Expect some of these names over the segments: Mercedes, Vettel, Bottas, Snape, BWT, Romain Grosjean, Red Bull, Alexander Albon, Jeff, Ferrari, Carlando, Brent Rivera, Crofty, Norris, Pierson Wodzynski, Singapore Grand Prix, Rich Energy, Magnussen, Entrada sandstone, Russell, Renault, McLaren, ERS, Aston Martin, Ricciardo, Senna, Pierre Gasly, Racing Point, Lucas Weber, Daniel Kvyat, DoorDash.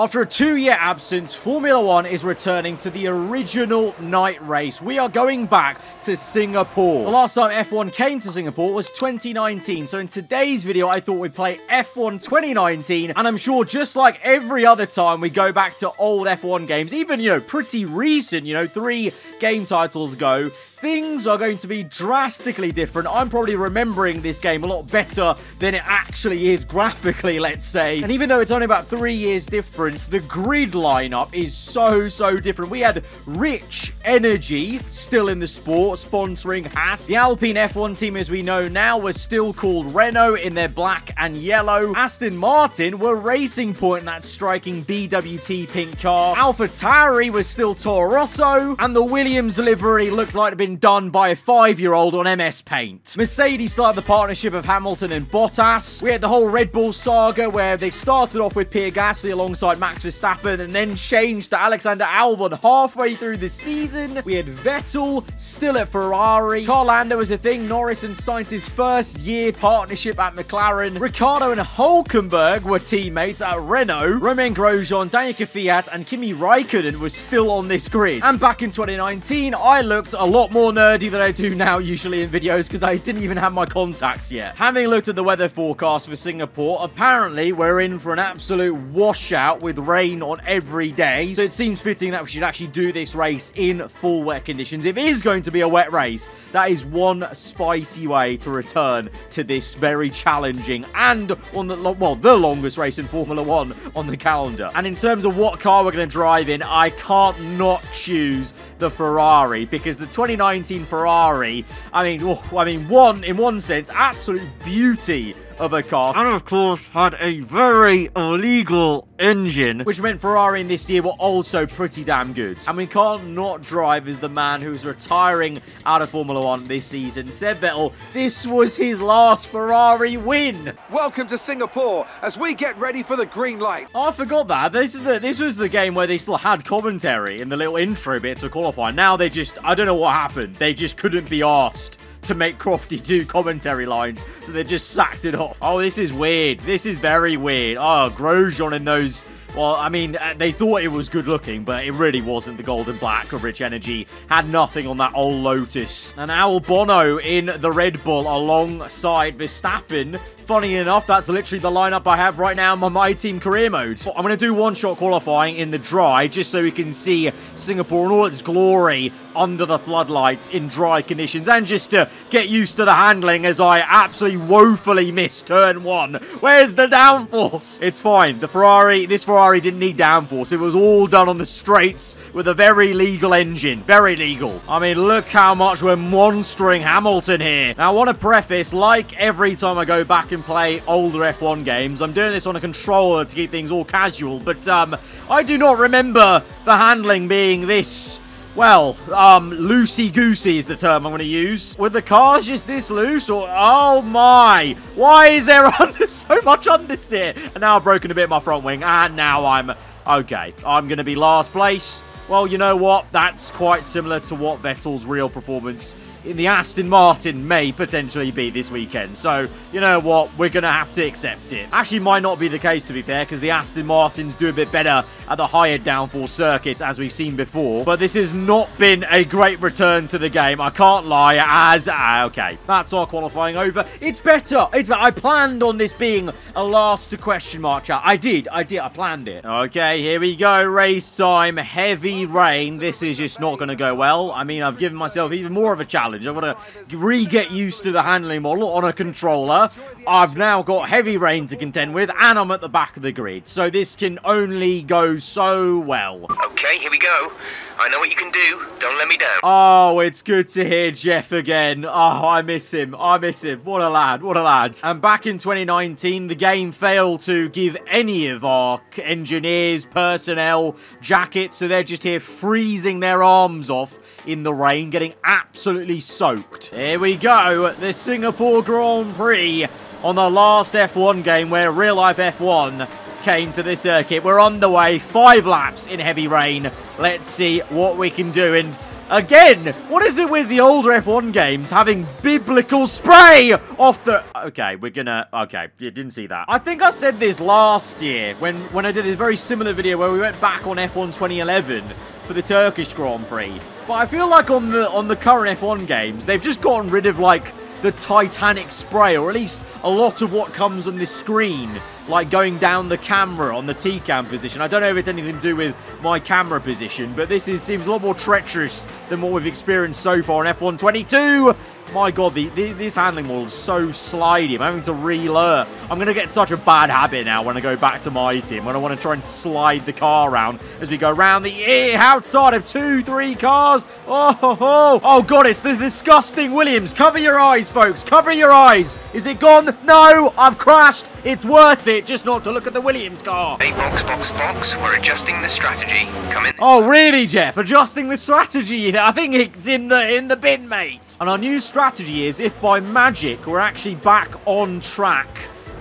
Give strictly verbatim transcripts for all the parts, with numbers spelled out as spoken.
After a two-year absence, Formula One is returning to the original night race. We are going back to Singapore. The last time F one came to Singapore was twenty nineteen, so in today's video, I thought we'd play F one twenty nineteen, and I'm sure just like every other time, we go back to old F one games, even, you know, pretty recent, you know, three game titles ago. Things are going to be drastically different. I'm probably remembering this game a lot better than it actually is graphically, let's say. And even though it's only about three years different, the grid lineup is so, so different. We had Rich Energy still in the sport, sponsoring Haas. The Alpine F one team, as we know now, was still called Renault in their black and yellow. Aston Martin were Racing Point in that striking B W T pink car. AlphaTauri was still Toro Rosso. And the Williams livery looked like it had been done by a five-year-old on M S Paint. Mercedes still had the partnership of Hamilton and Bottas. We had the whole Red Bull saga where they started off with Pierre Gasly alongside Max Verstappen and then changed to Alexander Albon halfway through the season. We had Vettel still at Ferrari. Carlando was a thing. Norris and Sainz's first year partnership at McLaren. Ricciardo and Hülkenberg were teammates at Renault. Romain Grosjean, Daniel Kvyat and Kimi Raikkonen was still on this grid. And back in twenty nineteen, I looked a lot more nerdy than I do now usually in videos because I didn't even have my contacts yet. Having looked at the weather forecast for Singapore, apparently we're in for an absolute washout with rain on every day, so it seems fitting that we should actually do this race in full wet conditions. If it is going to be a wet race, that is one spicy way to return to this very challenging and on the well the longest race in Formula One on the calendar. And in terms of what car we're going to drive in, I can't not choose the Ferrari, because the twenty nineteen Ferrari, I mean, oh, I mean, one in one sense, absolute beauty of a car, and of course had a very illegal engine, which meant Ferrari in this year were also pretty damn good. And we can't not drive as the man who's retiring out of Formula One this season, Seb Vettel. This was his last Ferrari win. Welcome to Singapore as we get ready for the green light. Oh, I forgot that this is the this was the game where they still had commentary in the little intro bit to qualify. Now they just, I don't know what happened, they just couldn't be asked to make Crofty do commentary lines, so they just sacked it off. Oh, this is weird. This is very weird. Oh, Grosjean in those... Well, I mean, they thought it was good looking, but it really wasn't. The gold and black of Rich Energy had nothing on that old Lotus. And Albon in the Red Bull alongside Verstappen. Funny enough, that's literally the lineup I have right now in my My Team career mode. I'm going to do one-shot qualifying in the dry, just so we can see Singapore in all its glory under the floodlights in dry conditions. And just to get used to the handling as I absolutely woefully missed turn one. Where's the downforce? It's fine. The Ferrari, this Ferrari Ferrari didn't need downforce. It was all done on the straights with a very legal engine. Very legal. I mean, look how much we're monstering Hamilton here. Now, I want to preface, like every time I go back and play older F one games, I'm doing this on a controller to keep things all casual, but um, I do not remember the handling being this... Well, um, loosey-goosey is the term I'm going to use. Were the cars just this loose? Or, oh my, why is there under, so much understeer? And now I've broken a bit of my front wing, and now I'm, okay, I'm going to be last place. Well, you know what, that's quite similar to what Vettel's real performance in the Aston Martin may potentially be this weekend. So, you know what? We're going to have to accept it. Actually, might not be the case, to be fair, because the Aston Martins do a bit better at the higher downforce circuits, as we've seen before. But this has not been a great return to the game. I can't lie, as... Uh, okay, that's our qualifying over. It's better. It's better. I planned on this being a last to question mark chat. I did. I did. I planned it. Okay, here we go. Race time. Heavy rain. This is just not going to go well. I mean, I've given myself even more of a challenge. I want to re-get used to the handling model on a controller. I've now got heavy rain to contend with, and I'm at the back of the grid. So this can only go so well. Okay, here we go. I know what you can do. Don't let me down. Oh, it's good to hear Jeff again. Oh, I miss him. I miss him. What a lad. What a lad. And back in twenty nineteen, the game failed to give any of our engineers, personnel, jackets. So they're just here freezing their arms off in the rain, getting absolutely soaked. Here we go, the Singapore Grand Prix on the last F one game where real-life F one came to the circuit. We're underway, five laps in heavy rain. Let's see what we can do. And Again, what is it with the old F one games having biblical spray off the... Okay, we're gonna... Okay, you didn't see that. I think I said this last year when, when I did a very similar video where we went back on F one twenty eleven for the Turkish Grand Prix. But I feel like on the, on the current F one games, they've just gotten rid of, like, the Titanic spray, or at least a lot of what comes on this screen, like going down the camera on the T-cam position. I don't know if it's anything to do with my camera position, but this is, seems a lot more treacherous than what we've experienced so far in F one twenty-two. My god, the, the, this handling model is so slidey. I'm having to relearn. I'm going to get such a bad habit now when I go back to my team, when I want to try and slide the car around as we go around the outside of two, three cars. Oh, ho, ho. Oh god, it's this disgusting Williams. Cover your eyes, folks. Cover your eyes. Is it gone? No, I've crashed. It's worth it just not to look at the Williams car. Hey, box, box, box. We're adjusting the strategy. Come in. Oh, really, Jeff? Adjusting the strategy? I think it's in the in the bin, mate. And our new strategy strategy is, if by magic we're actually back on track,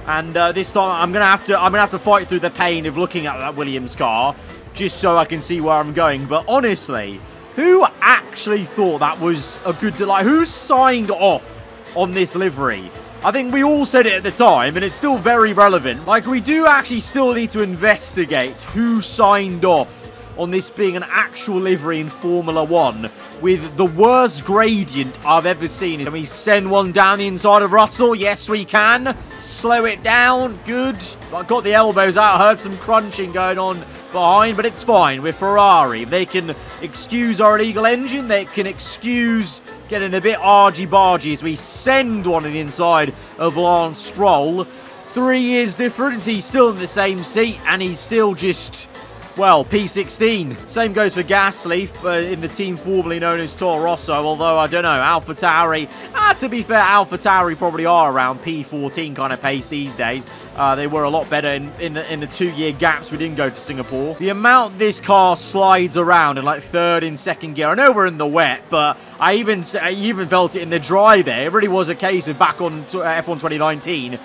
and uh, this time I'm gonna have to I'm gonna have to fight through the pain of looking at that Williams car just so I can see where I'm going. But honestly, who actually thought that was a good delight? Who signed off on this livery? I think we all said it at the time, and it's still very relevant. Like, we do actually still need to investigate who signed off on this being an actual livery in Formula One, with the worst gradient I've ever seen. Can we send one down the inside of Russell? Yes, we can. Slow it down. Good. I got the elbows out. I heard some crunching going on behind, but it's fine. We're Ferrari. They can excuse our illegal engine. They can excuse getting a bit argy-bargy as we send one in the inside of Lance Stroll. Three years difference. He's still in the same seat, and he's still just... well, P sixteen. Same goes for Gasly uh, in the team formerly known as Toro Rosso, although, I don't know, AlphaTauri. Ah, to be fair, AlphaTauri probably are around P fourteen kind of pace these days. Uh, they were a lot better in, in, the, in the two-year gaps we didn't go to Singapore. The amount this car slides around in, like, third and second gear. I know we're in the wet, but I even, I even felt it in the dry there. It really was a case of back on F one twenty nineteen.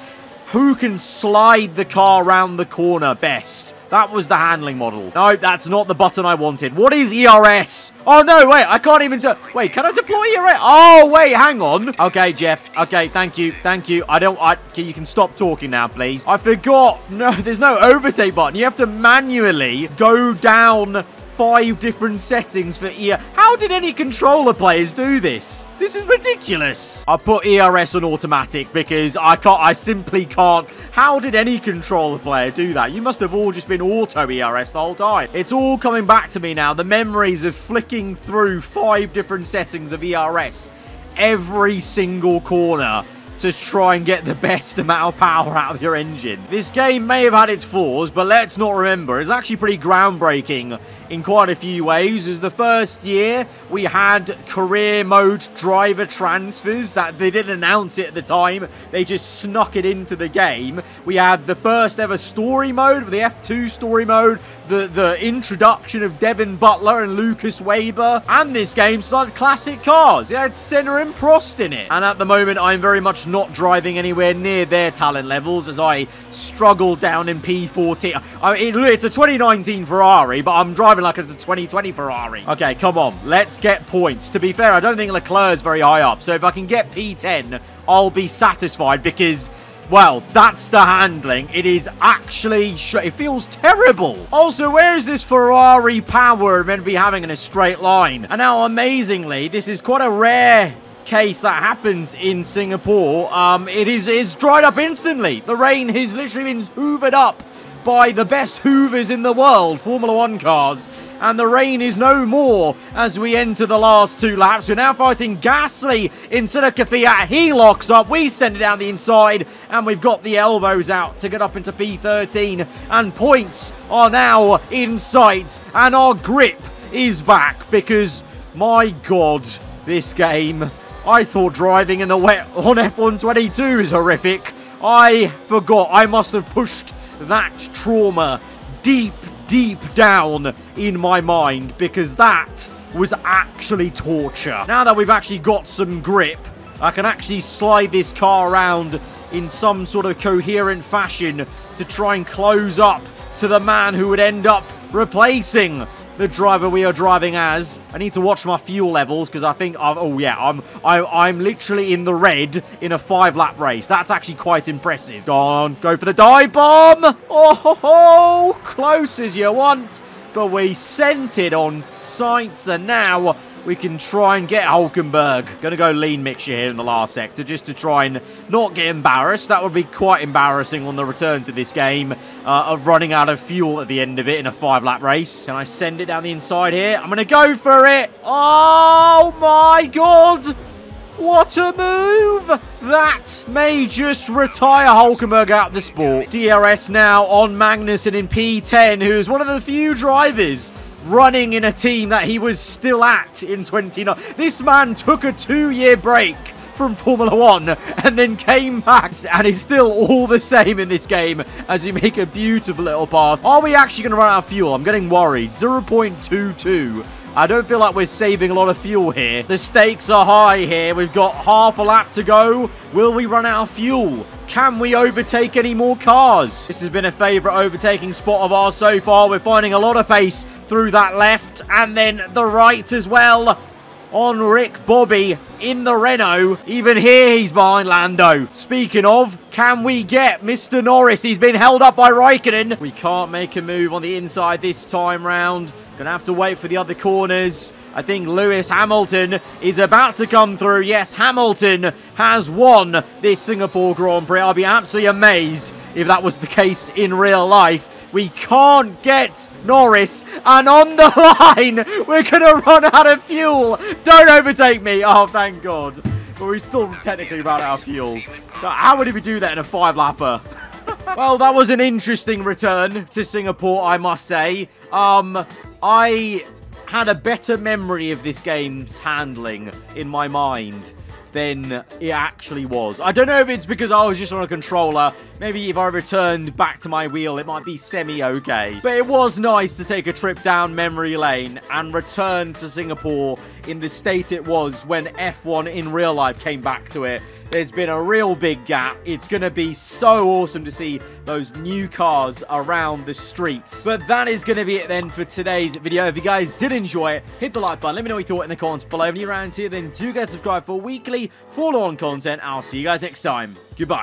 Who can slide the car around the corner best? That was the handling model. No, that's not the button I wanted. What is E R S? Oh, no, wait, I can't even... do wait, can I deploy E R S? Oh, wait, hang on. Okay, Jeff. Okay, thank you. Thank you. I don't... I, you can stop talking now, please. I forgot. No, there's no overtake button. You have to manually go down five different settings for E R S. How did any controller players do this? This is ridiculous. I put E R S on automatic because I can't... I simply can't... How did any controller player do that? You must have all just been auto E R S the whole time. It's all coming back to me now. The memories of flicking through five different settings of E R S every single corner to try and get the best amount of power out of your engine. This game may have had its flaws, but let's not remember, it's actually pretty groundbreaking in quite a few ways. It was the first year we had career mode driver transfers, that they didn't announce it at the time, they just snuck it into the game. We had the first ever story mode, the F two story mode, the, the introduction of Devin Butler and Lucas Weber, and this game started classic cars. It had Senna and Prost in it. And at the moment, I'm very much not driving anywhere near their talent levels as I struggle down in P fourteen. I mean, it's a twenty nineteen Ferrari, but I'm driving like it's a twenty twenty Ferrari. Okay, come on. Let's get points. To be fair, I don't think Leclerc's very high up, so if I can get P ten, I'll be satisfied because... well, that's the handling. It is actually... Sh it feels terrible. Also, where is this Ferrari power meant to be having in a straight line? And now, amazingly, this is quite a rare case that happens in Singapore. Um, it is it's dried up instantly. The rain has literally been hoovered up by the best hoovers in the world, Formula One cars. And the rain is no more as we enter the last two laps. We're now fighting Gasly instead of Kvyat. He locks up. We send it down the inside. And we've got the elbows out to get up into P thirteen. And points are now in sight. And our grip is back because, my God, this game. I thought driving in the wet on F one twenty-two is horrific. I forgot. I must have pushed that trauma deep, deep down in my mind, because that was actually torture. Now that we've actually got some grip, I can actually slide this car around in some sort of coherent fashion to try and close up to the man who would end up replacing the driver we are driving as. I need to watch my fuel levels because I think I've, oh yeah, I'm I, I'm literally in the red in a five-lap race. That's actually quite impressive. Go on, go for the dive bomb. Oh, ho, ho, close as you want, but we sent it on sights, and now we can try and get Hülkenberg. Going to go lean mixture here in the last sector just to try and not get embarrassed. That would be quite embarrassing on the return to this game, uh, of running out of fuel at the end of it in a five-lap race. Can I send it down the inside here? I'm going to go for it. Oh, my God. What a move. That may just retire Hülkenberg out of the sport. D R S now on Magnussen in P ten, who's one of the few drivers running in a team that he was still at in twenty nineteen. This man took a two-year break from Formula One and then came back and is still all the same in this game as we make a beautiful little path. Are we actually going to run out of fuel? I'm getting worried. zero point two two. I don't feel like we're saving a lot of fuel here. The stakes are high here. We've got half a lap to go. Will we run out of fuel? Can we overtake any more cars? This has been a favourite overtaking spot of ours so far. We're finding a lot of pace through that left and then the right as well on Rick Bobby in the Renault. Even here, he's behind Lando. Speaking of, can we get Mister Norris? He's been held up by Raikkonen. We can't make a move on the inside this time round. Gonna have to wait for the other corners. I think Lewis Hamilton is about to come through. Yes, Hamilton has won this Singapore Grand Prix. I'll be absolutely amazed if that was the case in real life. We can't get Norris, and on the line, we're going to run out of fuel. Don't overtake me. Oh, thank God. But we still technically ran out of fuel. How did we do that in a five-lapper? Well, that was an interesting return to Singapore, I must say. Um, I had a better memory of this game's handling in my mind than it actually was. I don't know if it's because I was just on a controller. Maybe if I returned back to my wheel, it might be semi-okay. But it was nice to take a trip down memory lane and return to Singapore in the state it was when F one in real life came back to it. There's been a real big gap. It's going to be so awesome to see those new cars around the streets. But that is going to be it then for today's video. If you guys did enjoy it, hit the like button. Let me know what you thought in the comments below. If you're around here, then do get subscribed for weekly follow-on content. I'll see you guys next time. Goodbye.